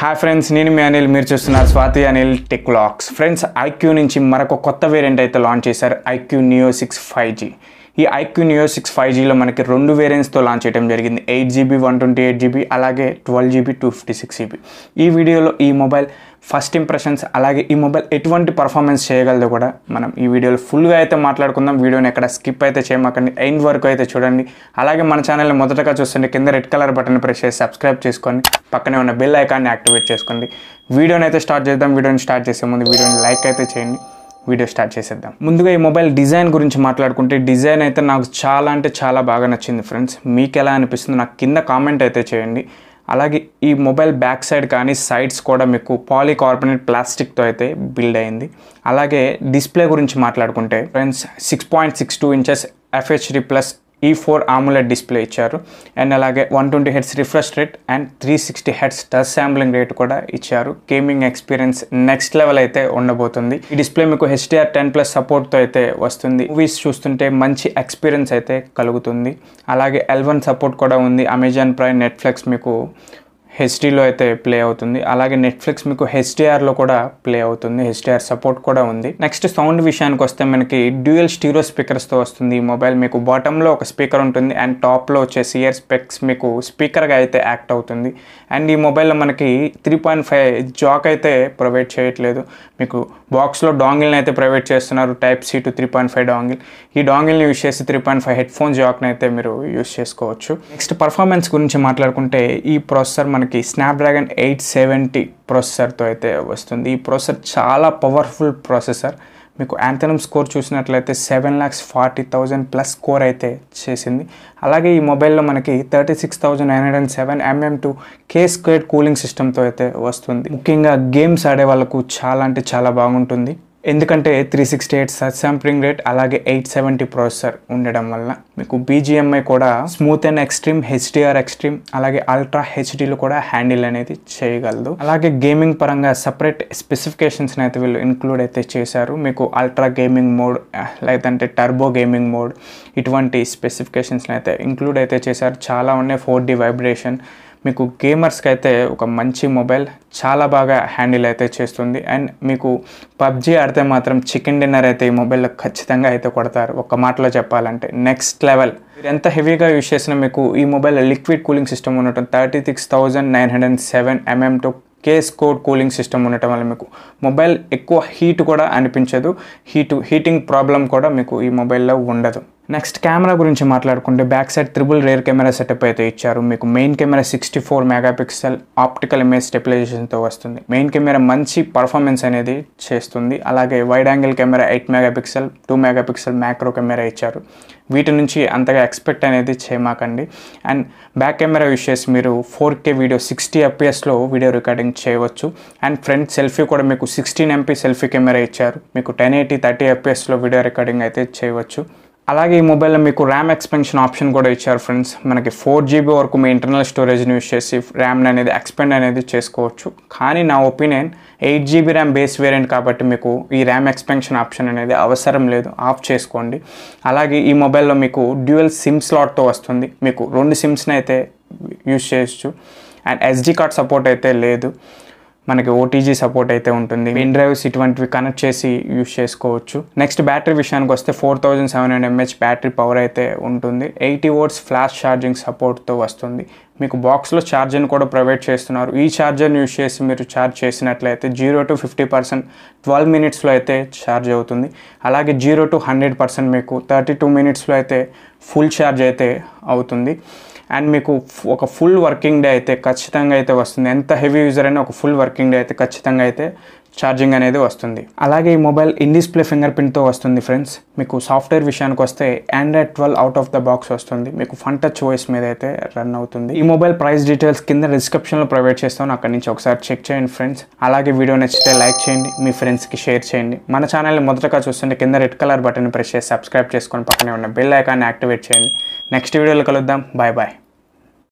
Hi friends, nenu mi Anil, meer chustunar Swati Anil Tech Vlogs. Friends, iQOO nunchi maroko kotta variant aithe launch chesaru, iQOO Neo 6 5G. Ee iQOO Neo 6 5G lo manaki rendu variants to launch cheyadam jarigindi, 8GB 128GB alage 12GB 256GB. Ee video lo ee mobile first impressions alage ee mobile etvanti performance cheyagalado kuda manam ee video lo full ga aithe maatladukundam. Video ni ekkada skip aithe cheyamakandi, end varaku aithe chudandi. Alage mana channel ni modataga chustunte kinda red color button ni press chesi subscribe cheskoni, pakkane unna bell icon ni activate cheskondi. Video ni aithe start cheddam. Video ni start chese mundu video ni like aithe cheyandi. Video start చేసేద్దాం. ముందుగా ఈ mobile design గురించి మాట్లాడుకుంటే, design అయితే నాకు చాలా అంటే చాలా బాగా నచ్చింది ఫ్రెండ్స్. మీకు ఎలా అనిపిస్తుంది నాకు కింద కామెంట్ అయితే చేయండి. అలాగే ఈ మొబైల్ బ్యాక్ సైడ్ కానీ సైడ్స్ కూడా మీకు పాలికార్బోనేట్ ప్లాస్టిక్తో అయితే బిల్డ్ అయింది. అలాగే డిస్ప్లే గురించి మాట్లాడుకుంటే friends, 6.62 inches FHD+ E4 AMOLED display ఇచ్చారు. అండ్ అలాగే 120Hz refresh rate and 360Hz touch sampling rate కూడా ఇచ్చారు. గేమింగ్ ఎక్స్పీరియన్స్ నెక్స్ట్ లెవెల్ అయితే ఉండబోతుంది. ఈ డిస్ప్లే మీకు HDR10+ సపోర్ట్తో అయితే వస్తుంది. మూవీస్ చూస్తుంటే మంచి ఎక్స్పీరియన్స్ అయితే కలుగుతుంది. అలాగే L1 సపోర్ట్ కూడా ఉంది. అమెజాన్ ప్రైమ్, నెట్ఫ్లిక్స్ మీకు హెచ్డీలో అయితే ప్లే అవుతుంది. అలాగే నెట్ఫ్లిక్స్ మీకు హెచ్డిఆర్లో కూడా ప్లే అవుతుంది. హెచ్డిఆర్ సపోర్ట్ కూడా ఉంది. నెక్స్ట్ సౌండ్ విషయానికి వస్తే మనకి డ్యూయల్ స్టీరియో స్పీకర్స్తో వస్తుంది ఈ మొబైల్. మీకు బాటంలో ఒక స్పీకర్ ఉంటుంది అండ్ టాప్లో వచ్చేసి ఇయర్ స్పెక్స్ మీకు స్పీకర్గా అయితే యాక్ట్ అవుతుంది. అండ్ ఈ మొబైల్లో మనకి 3.5 జాక్ అయితే ప్రొవైడ్ చేయట్లేదు. మీకు బాక్స్లో డాంగిల్ని అయితే ప్రొవైడ్ చేస్తున్నారు, Type-C to 3.5 డాంగిల్. ఈ డాంగిల్ని యూజ్ చేసి 3.5 హెడ్ఫోన్ జాక్ని అయితే మీరు యూజ్ చేసుకోవచ్చు. నెక్స్ట్ పర్ఫార్మెన్స్ గురించి మాట్లాడుకుంటే, ఈ ప్రాసెసర్ మనకి Snapdragon 870 ప్రాసెసర్తో అయితే వస్తుంది. ఈ ప్రాసెసర్ చాలా పవర్ఫుల్ ప్రాసెసర్. మీకు యాంథనమ్ స్కోర్ చూసినట్లయితే 7,40,000 ప్లస్ స్కోర్ అయితే చేసింది. అలాగే ఈ మొబైల్లో మనకి 36,907 mm2 K² కూలింగ్ సిస్టమ్తో అయితే వస్తుంది. ముఖ్యంగా గేమ్స్ ఆడే వాళ్ళకు చాలా అంటే చాలా బాగుంటుంది. ఎందుకంటే 360Hz టచ్ శాంప్లింగ్ రేట్ అలాగే 870 ప్రాసెసర్ ఉండడం వల్ల మీకు BGMI కూడా smooth and extreme, HDR extreme అలాగే అల్ట్రా హెచ్డీలు కూడా హ్యాండిల్ అనేది చేయగలదు. అలాగే గేమింగ్ పరంగా సపరేట్ స్పెసిఫికేషన్స్ని అయితే వీళ్ళు ఇన్క్లూడ్ అయితే చేశారు. మీకు అల్ట్రా గేమింగ్ మోడ్ లేదంటే టర్బో గేమింగ్ మోడ్, ఇటువంటి స్పెసిఫికేషన్స్ని అయితే ఇంక్లూడ్ అయితే చేశారు. చాలా ఉన్నాయి. 4D వైబ్రేషన్ మీకు గేమర్స్కి అయితే ఒక మంచి మొబైల్, చాలా బాగా హ్యాండిల్ అయితే చేస్తుంది. అండ్ మీకు PUBG ఆడితే మాత్రం చికెన్ డిన్నర్ అయితే ఈ మొబైల్లో ఖచ్చితంగా అయితే కొడతారు. ఒక మాటలో చెప్పాలంటే నెక్స్ట్ లెవెల్. మీరు ఎంత హెవీగా యూజ్ చేసినా మీకు ఈ మొబైల్ లిక్విడ్ కూలింగ్ సిస్టమ్ ఉండటం, 36,907 mm2 K² కూలింగ్ సిస్టమ్ ఉండటం వల్ల మీకు మొబైల్ ఎక్కువ హీట్ కూడా అనిపించదు. హీటింగ్ ప్రాబ్లం కూడా మీకు ఈ మొబైల్లో ఉండదు. నెక్స్ట్ కెమెరా గురించి మాట్లాడుకుంటే, back side triple rear camera setup అయితే ఇచ్చారు. మీకు main camera 64 MP optical image స్టెబిలైజేషన్తో వస్తుంది. మెయిన్ కెమెరా మంచి పర్ఫార్మెన్స్ అనేది చేస్తుంది. అలాగే wide angle camera 8 MP 2 MP macro camera ఇచ్చారు. వీటి నుంచి అంతగా ఎక్స్పెక్ట్ అనేది చేయమాకండి. అండ్ బ్యాక్ కెమెరా యూజ్ చేసి మీరు 4K వీడియో 60 fpsలో వీడియో రికార్డింగ్ చేయవచ్చు. అండ్ ఫ్రంట్ సెల్ఫీ కూడా మీకు 16 MP సెల్ఫీ కెమెరా ఇచ్చారు. మీకు 1080 30 fpsలో వీడియో రికార్డింగ్ అయితే చేయవచ్చు. అలాగే ఈ మొబైల్లో మీకు ర్యామ్ ఎక్స్పెన్షన్ ఆప్షన్ కూడా ఇచ్చారు ఫ్రెండ్స్. మనకి 4GB వరకు మీ ఇంటర్నల్ స్టోరేజ్ని యూజ్ చేసి ర్యామ్ని అనేది ఎక్స్పెండ్ అనేది చేసుకోవచ్చు. కానీ నా opinion 8GB RAM base variant కాబట్టి మీకు ఈ ర్యామ్ ఎక్స్పెన్షన్ ఆప్షన్ అనేది అవసరం లేదు, ఆఫ్ చేసుకోండి. అలాగే ఈ మొబైల్లో మీకు డ్యూయల్ సిమ్ స్లాట్తో వస్తుంది. మీకు 2 సిమ్స్ని అయితే యూజ్ చేయొచ్చు. అండ్ SD కార్డ్ సపోర్ట్ అయితే లేదు. మనకి OTG సపోర్ట్ అయితే ఉంటుంది. మెయిన్ డ్రైవ్స్ ఇటువంటివి కనెక్ట్ చేసి యూజ్ చేసుకోవచ్చు. నెక్స్ట్ బ్యాటరీ విషయానికి వస్తే 4700 mAh బ్యాటరీ పవర్ అయితే ఉంటుంది. 80W ఫ్లాష్ ఛార్జింగ్ సపోర్ట్తో వస్తుంది. మీకు బాక్స్లో ఛార్జర్ని కూడా ప్రొవైడ్ చేస్తున్నారు. ఈ ఛార్జర్ని యూజ్ చేసి మీరు ఛార్జ్ చేసినట్లయితే 0 to 50% 12 minutesలో అయితే ఛార్జ్ అవుతుంది. అలాగే 0 to 100% మీకు 32 minutesలో అయితే ఫుల్ ఛార్జ్ అయితే అవుతుంది. అండ్ మీకు ఒక ఫుల్ వర్కింగ్ డే అయితే ఖచ్చితంగా అయితే వస్తుంది. ఎంత హెవీ యూజర్ అయినా ఒక ఫుల్ వర్కింగ్ డే అయితే ఖచ్చితంగా అయితే ఛార్జింగ్ అనేది వస్తుంది. అలాగే ఈ మొబైల్ ఇన్ డిస్ప్లే ఫింగర్ ప్రింట్తో వస్తుంది ఫ్రెండ్స్. మీకు సాఫ్ట్వేర్ విషయానికి వస్తే Android 12 out of the box వస్తుంది. మీకు ఫన్ టచ్ OS మీద అయితే రన్ అవుతుంది. ఈ మొబైల్ ప్రైస్ డీటెయిల్స్ కింద డిస్క్రిప్షన్లో ప్రొవైడ్ చేస్తాను, అక్కడి నుంచి ఒకసారి చెక్ చేయండి ఫ్రెండ్స్. అలాగే వీడియో నచ్చితే లైక్ చేయండి, మీ ఫ్రెండ్స్కి షేర్ చేయండి. మన ఛానల్ని మొదటగా చూస్తుంటే కింద రెడ్ కలర్ బటన్ ప్రెస్ చేసి సబ్స్క్రైబ్ చేసుకొని పక్కనే ఉన్న బెల్ ఐకాన్ని యాక్టివేట్ చేయండి. నెక్స్ట్ వీడియోలో కలుద్దాం. Bye bye.